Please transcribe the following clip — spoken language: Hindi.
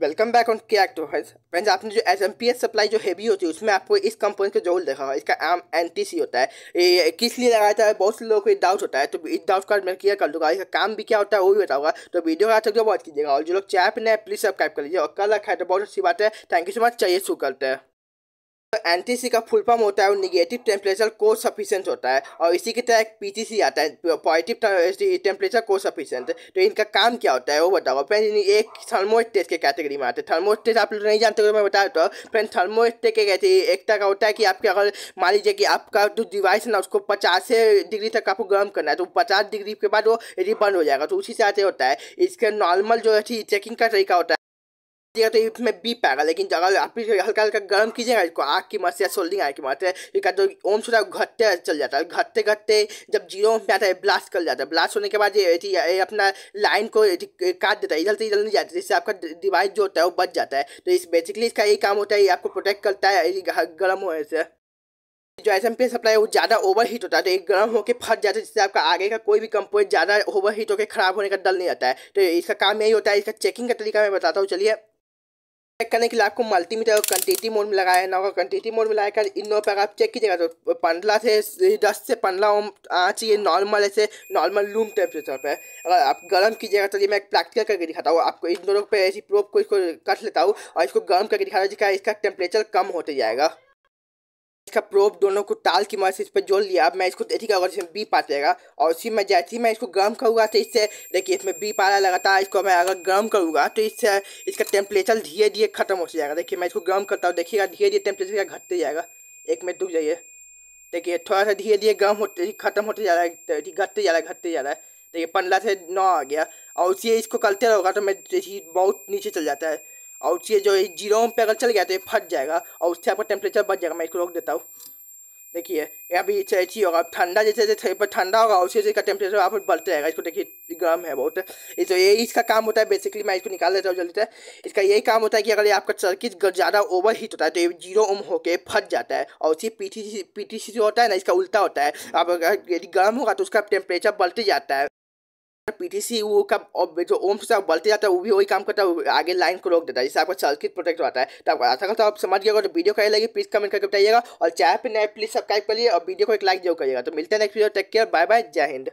वेलकम बैक ऑन के एक्ट फ्रेंड्स। आपने जो एसएमपीएस सप्लाई जो हैवी होती है उसमें आपको इस कंपोनेंट को जरूर देखा होगा। इसका नाम एनटीसी होता है। ये किस लिए लगाया जाता है, बहुत से लोगों को डाउट होता है, तो इस डाउट कार्ड मैं क्लियर कर दूंगा। इसका काम भी क्या होता है वो भी बताऊंगा, तो वीडियो आज तक जो वॉच कीजिएगा। और जो लोग चैप नए प्लीज सब्सक्राइब कर लीजिए और कल रखा है तो बहुत अच्छी बात है। Thank you so much. चाहिए शुरू करते हैं। एनटीसी का फुल फॉर्म होता है वो निगेटिव टेम्परेचर को सफिशेंट होता है, और इसी की तरह एक पीटीसी आता है पॉजिटिव टेम्परेचर को सफिशेंट। तो इनका काम क्या होता है वो बताओ फ्रेंड। एक थर्मोस्टेट के कैटेगरी में आते हैं। थर्मोस्टेट आप लोग नहीं जानते हो, मैं बता देता हूँ फ्रेंड। थर्मोस्टेट के कहते हैं एक तरह का होता है कि आपके अगर मान लीजिए कि आपका जो डिवाइस है ना उसको 50 डिग्री तक आपको गर्म करना है, तो 50 डिग्री के बाद वो यदि बंद हो जाएगा, तो उसी से आते होता है। इसका नॉर्मल जो है चेकिंग का तरीका होता है तो इसमें बीप आएगा, लेकिन अगर आप हल्का हल्का गर्म कीजिएगा इसको आग की मत या सोल्डिंग आग की मत है, इसका जो ओम छोटा घटते चल जाता है। घटते घटते जब 0 में आता है ब्लास्ट कर जाता है। ब्लास्ट होने के बाद ये अपना लाइन को काट देता है, इधर से इधर नहीं जाता, जिससे आपका डिवाइस जो होता है वो बच जाता है। तो इस बेसिकली इसका ये काम होता है, ये आपको प्रोटेक्ट करता है गर्म होने से। जो एसएमपीएस सप्लाई है वो ज़्यादा ओवर हीट होता है, तो एक गर्म होकर फट जाता है, जिससे आपका आगे का कोई भी कंपोनेंट ज़्यादा ओवर हीट होकर खराब होने का डर नहीं आता है। तो इसका काम यही होता है। इसका चेकिंग का तरीका मैं बताता हूँ। चलिए चेक करने के लिए आपको मल्टीमीटर और क्वांटिटी मोड में लगाया ना होगा। क्वांटिटी मोड में लगाकर इन दोनों पर आप चेक कीजिएगा, तो 10 से 15 ओम आँच ये नॉर्मल ऐसे नॉर्मल रूम टेम्परेचर पे। अगर आप गर्म कीजिएगा तो ये मैं एक प्रैक्टिकल करके दिखाता हूँ आपको। इन दोनों पे ऐसी प्रोब को इसको कट लेता हूँ और इसको गर्म करके दिखाता हूँ, जिसका इसका टेम्परेचर कम होते जाएगा। इसका प्रोब दोनों को ताल की मदद से इस पर जोड़ लिया। अब मैं इसको देखिएगा, अगर इसमें बीप आ जाएगा और उसी में जैसे ही मैं इसको गर्म करूँगा तो इससे देखिए इसमें बीप आ रहा लगातार। इसको मैं अगर गर्म करूँगा तो इससे इसका टेम्परेचर धीरे धीरे खत्म हो जाएगा। देखिए मैं इसको गर्म करता हूँ, देखिएगा धीरे धीरे टेम्परेचर का घटते जाएगा। एक मिनट रुक जाइए, देखिए थोड़ा सा धीरे धीरे गर्म होते खत्म होते जा रहा है, घटते जा रहा है देखिए 15 से 9 आ गया। और उसी इसको करते रहोगा तो मैं बहुत नीचे चल जाता है, और ये जो 0 पे अगर चल गया तो ये फट जाएगा और उससे आपका टेम्परेचर बढ़ जाएगा। मैं इसको रोक देता हूँ, देखिए ये अभी अच्छी होगा। ठंडा जैसे जैसे ठंडा होगा और उससे इसका टेम्परेचर आप बढ़ते रहेगा। इसको देखिए गर्म है बहुत, तो ये इसका काम होता है। बेसिकली मैं इसको निकाल देता हूँ जल्दी से। इसका यही काम होता है कि अगर ये आपका सर्किट ज़्यादा ओवर हीट होता है तो ये 0 ओम होकर फट जाता है। और उसी पीटीसी जो होता है ना इसका उल्टा होता है। आप अगर यदि गर्म होगा तो उसका टेम्परेचर बढ़ते जाता है। पीटीसी वो का जो ओम से बढ़ते जाता है वो भी वही काम करता है, आगे लाइन को रोक देता है, जिससे आपका सर्किट प्रोटेक्ट होता है। तो आपको आशा करता हूँ आप समझ गए। अगर वीडियो कैसी लगी प्लीज कमेंट करके बताइएगा, और चैनल पे नए प्लीज सब्सक्राइब करिए और वीडियो को एक लाइक जरूर करिएगा। तो मिलते हैं next video. Take care, bye bye, जय हिंद।